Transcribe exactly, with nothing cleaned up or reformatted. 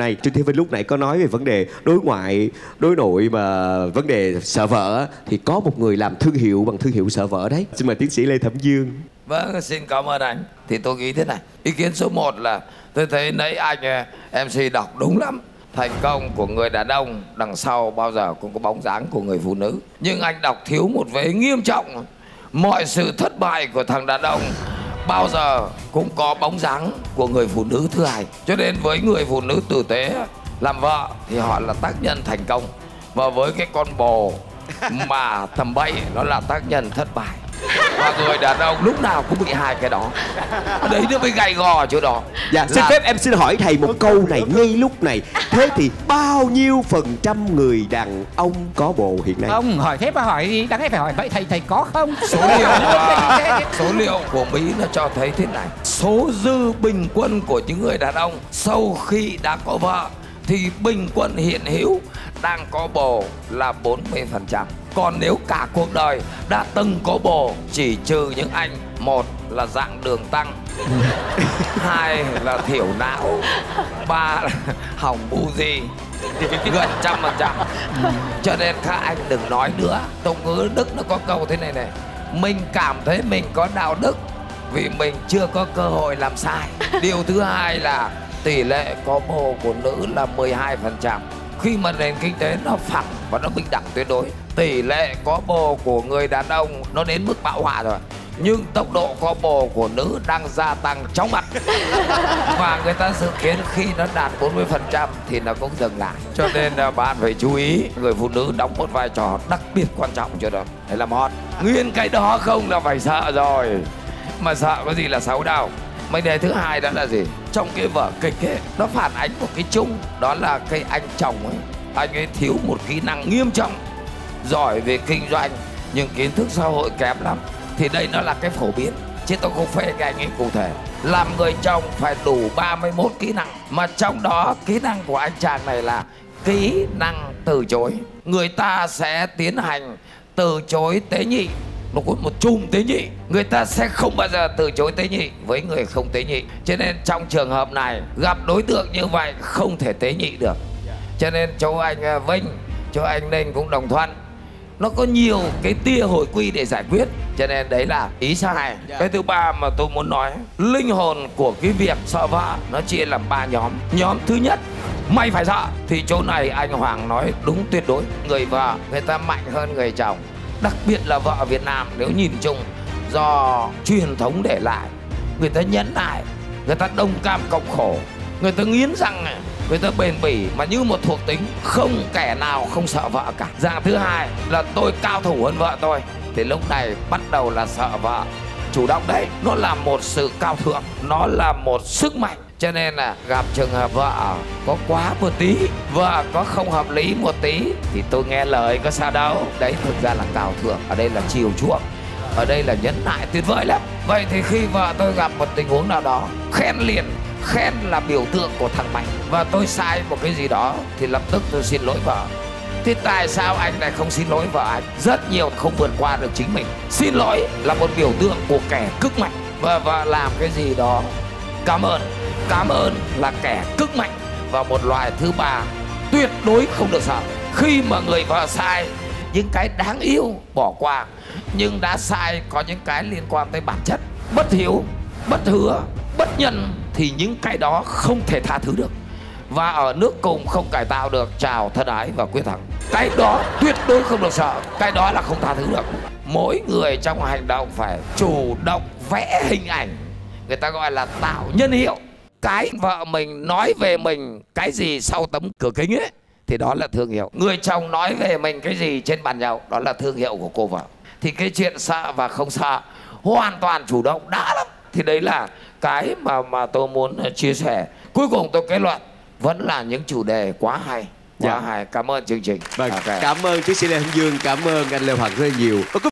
Này, Trương Thế Vinh lúc nãy có nói về vấn đề đối ngoại, đối nội mà vấn đề sợ vợ thì có một người làm thương hiệu bằng thương hiệu sợ vợ đấy. Xin mời tiến sĩ Lê Thẩm Dương. Vâng, xin cảm ơn anh. Thì tôi nghĩ thế này, ý kiến số một là tôi thấy nãy anh em xê đọc đúng lắm. Thành công của người đàn ông đằng sau bao giờ cũng có bóng dáng của người phụ nữ. Nhưng anh đọc thiếu một vế nghiêm trọng. Mọi sự thất bại của thằng đàn ông bao giờ cũng có bóng dáng của người phụ nữ thứ hai. Cho nên với người phụ nữ tử tế làm vợ thì họ là tác nhân thành công, và với cái con bồ mà tầm bậy nó là tác nhân thất bại. Và người đàn ông lúc nào cũng bị hai cái đó, đấy nó mới gay gò chỗ đó. Dạ, xin là... phép em xin hỏi thầy một câu này ngay lúc này. Thế thì bao nhiêu phần trăm người đàn ông có bồ hiện nay? Ông hỏi phép mà hỏi đi, đáng lẽ phải hỏi vậy thầy, thầy có không? Số liệu à, số liệu của Mỹ nó cho thấy thế này. Số dư bình quân của những người đàn ông sau khi đã có vợ thì bình quân hiện hữu đang có bồ là bốn mươi phần trăm. Còn nếu cả cuộc đời đã từng có bồ, chỉ trừ những anh một là dạng đường tăng, hai là thiểu não, ba là hỏng bu gì, gần trăm phần trăm. Cho nên các anh đừng nói nữa. Tục ngữ Đức nó có câu thế này này: mình cảm thấy mình có đạo đức vì mình chưa có cơ hội làm sai. Điều thứ hai là tỷ lệ có bồ của nữ là mười hai phần trăm. Khi mà nền kinh tế nó phẳng và nó bình đẳng tuyệt đối, tỷ lệ có bồ của người đàn ông nó đến mức bão hòa rồi. Nhưng tốc độ có bồ của nữ đang gia tăng chóng mặt. Và người ta dự kiến khi nó đạt bốn mươi phần trăm thì nó cũng dừng lại. Cho nên là bạn phải chú ý, người phụ nữ đóng một vai trò đặc biệt quan trọng cho đó để làm hot. Nguyên cái đó không là phải sợ rồi. Mà sợ có gì là xấu đâu. Vấn đề thứ hai đó là gì? Trong cái vở kịch ấy, nó phản ánh một cái chung, đó là cái anh chồng ấy, anh ấy thiếu một kỹ năng nghiêm trọng, giỏi về kinh doanh nhưng kiến thức xã hội kém lắm. Thì đây nó là cái phổ biến, chứ tôi không phê cái anh ấy cụ thể. Làm người chồng phải đủ ba mươi mốt kỹ năng, mà trong đó kỹ năng của anh chàng này là kỹ năng từ chối. Người ta sẽ tiến hành từ chối tế nhị, nó có một chùm tế nhị. Người ta sẽ không bao giờ từ chối tế nhị với người không tế nhị. Cho nên trong trường hợp này gặp đối tượng như vậy không thể tế nhị được. Cho nên chỗ anh Vinh, chỗ anh Ninh cũng đồng thuận, nó có nhiều cái tia hồi quy để giải quyết. Cho nên đấy là ý sai. Cái thứ ba mà tôi muốn nói, linh hồn của cái việc sợ vợ nó chia làm ba nhóm. Nhóm thứ nhất, mày phải sợ. Thì chỗ này anh Hoàng nói đúng tuyệt đối. Người vợ người ta mạnh hơn người chồng, đặc biệt là vợ Việt Nam nếu nhìn chung do truyền thống để lại. Người ta nhẫn nại, người ta đồng cam cộng khổ, người ta nghiến răng, người ta bền bỉ, mà như một thuộc tính, không kẻ nào không sợ vợ cả. Dạng thứ hai là tôi cao thủ hơn vợ tôi, thì lúc này bắt đầu là sợ vợ chủ động đấy. Nó là một sự cao thượng, nó là một sức mạnh. Cho nên là gặp trường hợp vợ có quá một tí, vợ có không hợp lý một tí thì tôi nghe lời có sao đâu. Đấy thực ra là cao thượng, ở đây là chiều chuộng, ở đây là nhẫn nại tuyệt vời lắm. Vậy thì khi vợ tôi gặp một tình huống nào đó, khen liền, khen là biểu tượng của thằng mày, và tôi sai một cái gì đó thì lập tức tôi xin lỗi vợ. Thế tại sao anh này không xin lỗi vợ anh? Rất nhiều không vượt qua được chính mình. Xin lỗi là một biểu tượng của kẻ cực mạnh. Và vợ làm cái gì đó, cảm ơn. Cảm ơn là kẻ cực mạnh. Và một loài thứ ba tuyệt đối không được sợ. Khi mà người vợ sai, những cái đáng yêu bỏ qua, nhưng đã sai có những cái liên quan tới bản chất, bất hiếu, bất hứa, bất nhân, thì những cái đó không thể tha thứ được. Và ở nước cùng không cải tạo được. Chào thân ái và quyết thắng. Cái đó tuyệt đối không được sợ. Cái đó là không tha thứ được. Mỗi người trong hành động phải chủ động vẽ hình ảnh, người ta gọi là tạo nhân hiệu. Cái vợ mình nói về mình cái gì sau tấm cửa kính ấy thì đó là thương hiệu. Người chồng nói về mình cái gì trên bàn nhậu, đó là thương hiệu của cô vợ. Thì cái chuyện sợ và không sợ hoàn toàn chủ động đã lắm. Thì đấy là cái mà mà tôi muốn chia sẻ. Cuối cùng tôi kết luận vẫn là những chủ đề quá hay, quá dạ. hay. Cảm ơn chương trình. Vâng. Okay. Cảm ơn tiến sĩ Lê Thẩm Dương, cảm ơn anh Lê Hoàng rất nhiều.